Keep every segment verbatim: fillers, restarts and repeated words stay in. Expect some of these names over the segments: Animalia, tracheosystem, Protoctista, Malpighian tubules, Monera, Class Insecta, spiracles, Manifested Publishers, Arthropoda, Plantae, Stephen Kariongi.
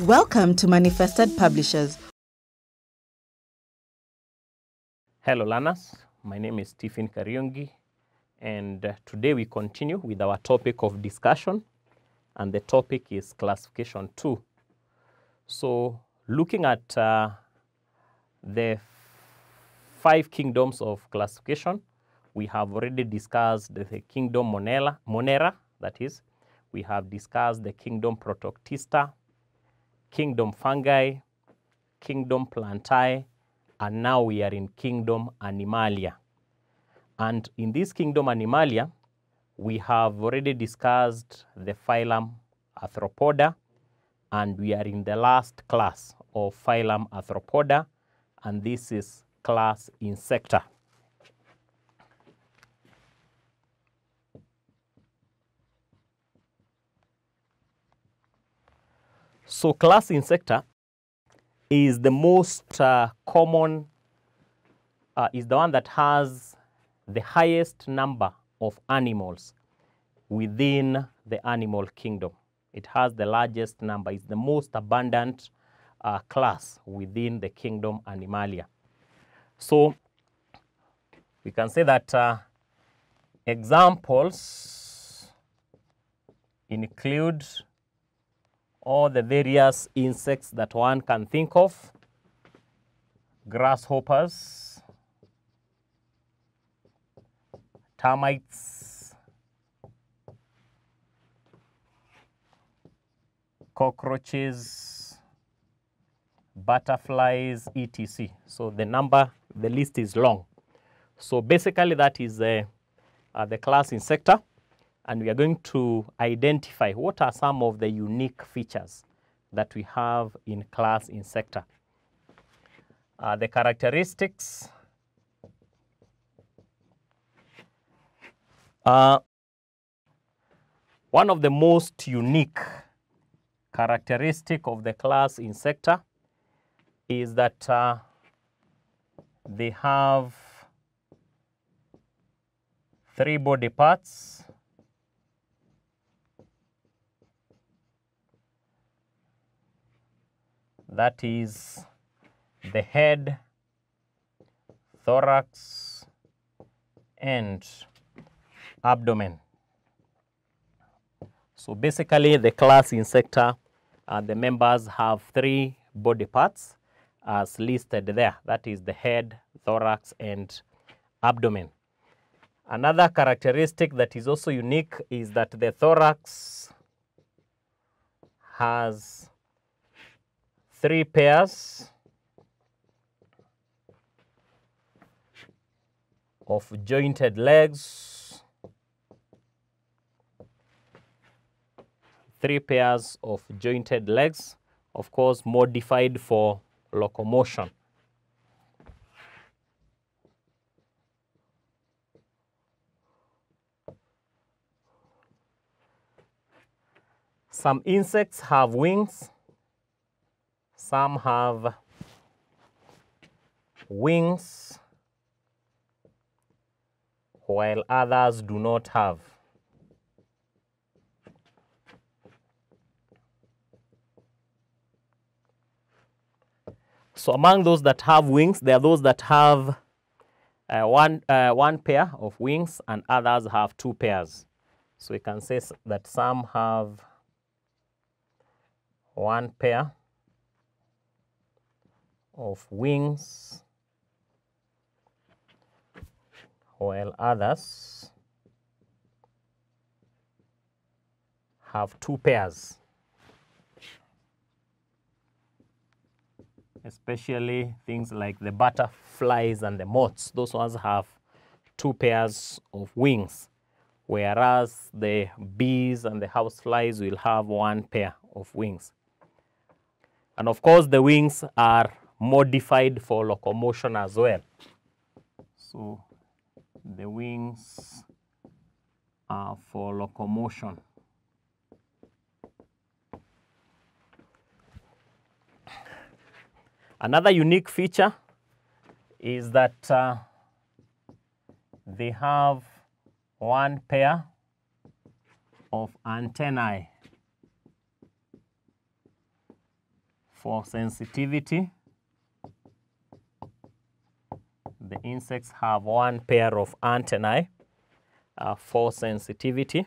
Welcome to Manifested Publishers. Hello learners, my name is Stephen Kariongi, and uh, today we continue with our topic of discussion, and the topic is classification two. So looking at uh, the five kingdoms of classification, we have already discussed the kingdom Monera, Monera that is, we have discussed the kingdom Protoctista, kingdom Fungi, kingdom Plantae, and now we are in kingdom Animalia. And in this kingdom Animalia, we have already discussed the phylum Arthropoda, and we are in the last class of phylum Arthropoda, and this is class Insecta. So class Insecta is the most uh, common, uh, is the one that has the highest number of animals within the animal kingdom. It has the largest number, it's the most abundant uh, class within the kingdom Animalia. So we can say that uh, examples include all the various insects that one can think of: grasshoppers, termites, cockroaches, butterflies, et cetera. So the number, the list is long. So basically that is uh, uh, the class Insecta. And we are going to identify what are some of the unique features that we have in class Insecta. Uh, the characteristics. Uh, one of the most unique characteristic of the class Insecta is that uh, they have three body parts. That is the head, thorax, and abdomen. So basically the class Insecta, uh, the members have three body parts as listed there. That is the head, thorax, and abdomen. Another characteristic that is also unique is that the thorax has three pairs of jointed legs, three pairs of jointed legs, of course modified for locomotion. Some insects have wings. Some have wings, while others do not have. So among those that have wings, there are those that have uh, one, uh, one pair of wings and others have two pairs. So we can say that some have one pair of wings, while others have two pairs, especially things like the butterflies and the moths. Those ones have two pairs of wings, whereas the bees and the houseflies will have one pair of wings. And of course, the wings are modified for locomotion as well. So the wings are for locomotion. Another unique feature is that uh, they have one pair of antennae. for sensitivity, the insects have one pair of antennae uh, for sensitivity.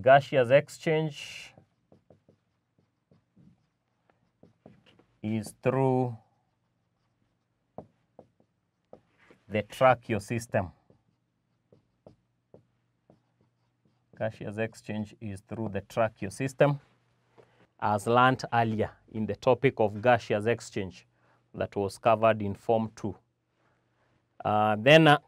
Gaseous exchange is through the tracheosystem. Gaseous exchange is through the tracheosystem, as learnt earlier in the topic of gaseous exchange that was covered in form two. Uh, then uh,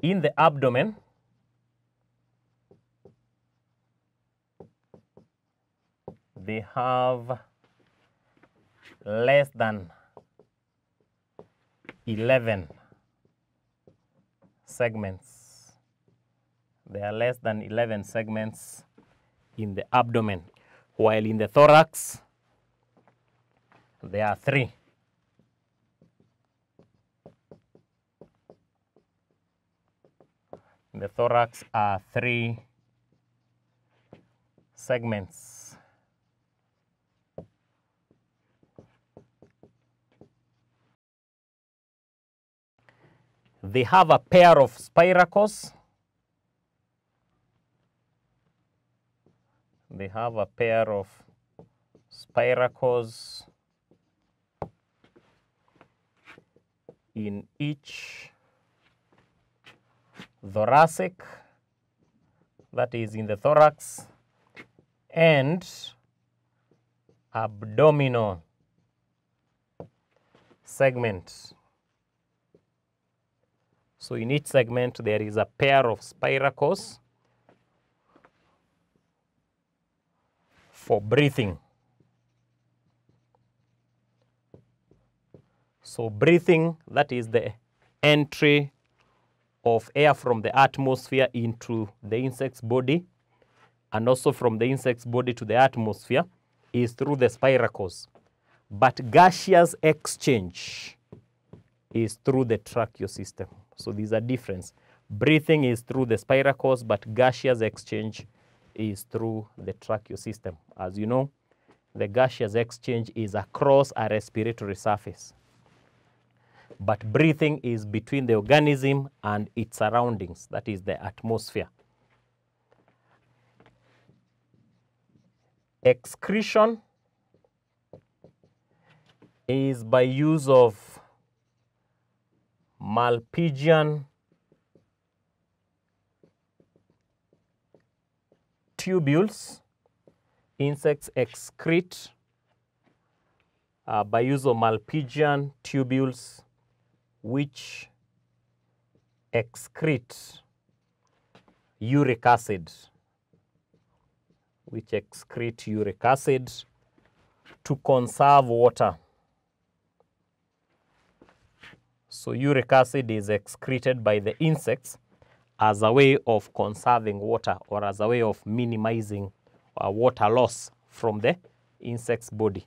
in the abdomen, they have less than eleven segments. There are less than eleven segments in the abdomen, while in the thorax, there are three. In the thorax are three segments. They have a pair of spiracles. They have a pair of spiracles in each thoracic, that is in the thorax, and abdominal segment. So in each segment, there is a pair of spiracles for breathing. So breathing, that is the entry of air from the atmosphere into the insect's body, and also from the insect's body to the atmosphere, is through the spiracles. But gaseous exchange is through the tracheosystem. So these are difference. Breathing is through the spiracles, but gaseous exchange is through the tracheosystem. As you know, the gaseous exchange is across a respiratory surface, but breathing is between the organism and its surroundings, that is the atmosphere. Excretion is by use of Malpighian tubules. Insects excrete uh, by use of Malpighian tubules, which excrete uric acid, which excrete uric acid to conserve water. So uric acid is excreted by the insects as a way of conserving water, or as a way of minimizing uh, water loss from the insect's body.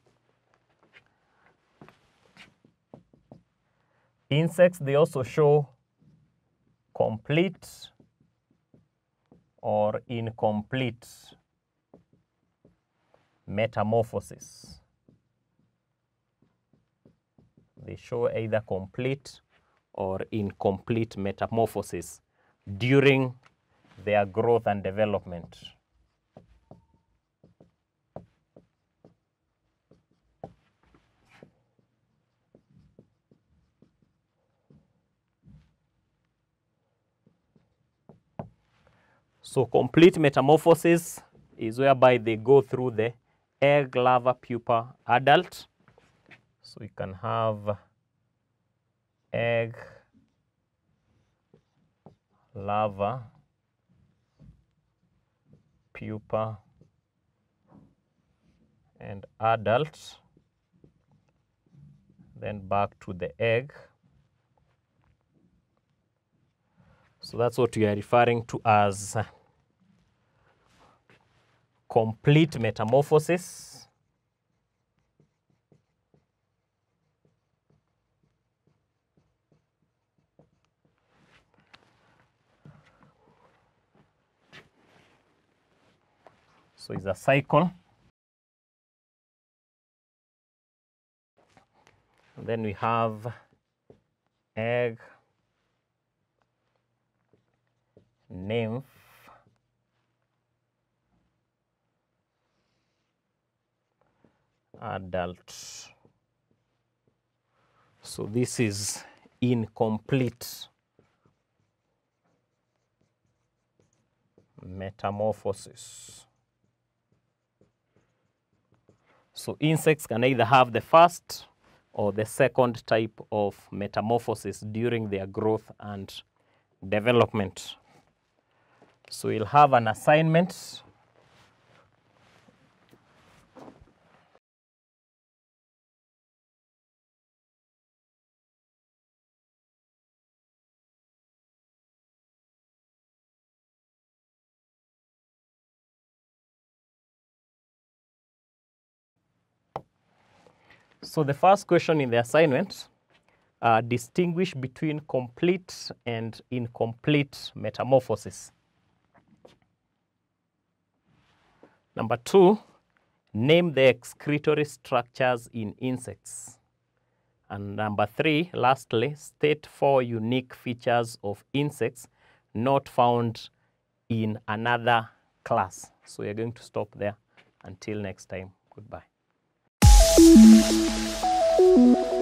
Insects, they also show complete or incomplete metamorphosis. They show either complete or incomplete metamorphosis during their growth and development. So complete metamorphosis is whereby they go through the egg, larva, pupa, adult. So you can have egg, larva, pupa, and adult, then back to the egg. So that's what we are referring to as complete metamorphosis. So it's a cycle. And then we have egg, nymph, adult. So this is incomplete metamorphosis. So insects can either have the first or the second type of metamorphosis during their growth and development. So we'll have an assignment. So the first question in the assignment, uh, distinguish between complete and incomplete metamorphosis. Number two, name the excretory structures in insects. And number three, lastly, state four unique features of insects not found in another class. So we're going to stop there. Until next time, goodbye. Thank you.